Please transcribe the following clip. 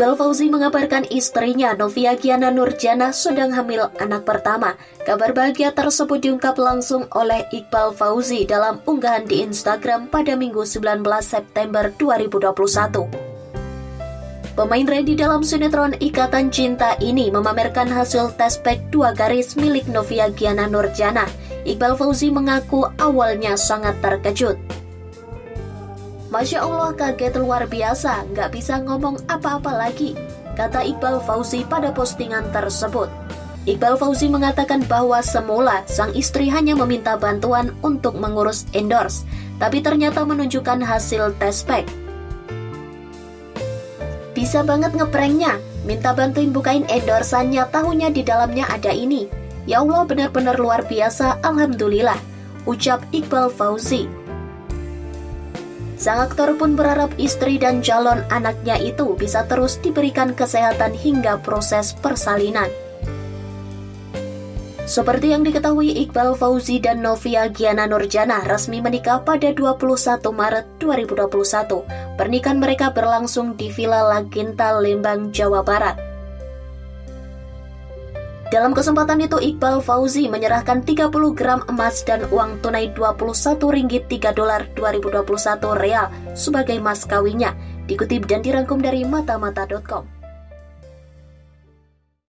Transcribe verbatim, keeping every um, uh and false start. Iqbal Fauzi mengabarkan istrinya Novia Giana Nurjana sedang hamil anak pertama. Kabar bahagia tersebut diungkap langsung oleh Iqbal Fauzi dalam unggahan di Instagram pada Minggu sembilan belas September dua ribu dua puluh satu. Pemain Randy dalam sinetron Ikatan Cinta ini memamerkan hasil tes pack dua garis milik Novia Giana Nurjana. Iqbal Fauzi mengaku awalnya sangat terkejut. Masya Allah, kaget luar biasa, nggak bisa ngomong apa-apa lagi, kata Iqbal Fauzi pada postingan tersebut. Iqbal Fauzi mengatakan bahwa semula sang istri hanya meminta bantuan untuk mengurus endorse, tapi ternyata menunjukkan hasil tes pack. Bisa banget ngepranknya, minta bantuin bukain endorsannya, tahunya di dalamnya ada ini. Ya Allah, benar-benar luar biasa, alhamdulillah, ucap Iqbal Fauzi. Sang aktor pun berharap istri dan calon anaknya itu bisa terus diberikan kesehatan hingga proses persalinan. Seperti yang diketahui, Iqbal Fauzi dan Novia Giana Nurjana resmi menikah pada dua puluh satu Maret dua ribu dua puluh satu. Pernikahan mereka berlangsung di Villa Laginta, Lembang, Jawa Barat. Dalam kesempatan itu, Iqbal Fauzi menyerahkan tiga puluh gram emas dan uang tunai dua puluh satu ringgit tiga dolar dua ribu dua puluh satu real sebagai mas kawinnya, dikutip dan dirangkum dari mata mata titik com.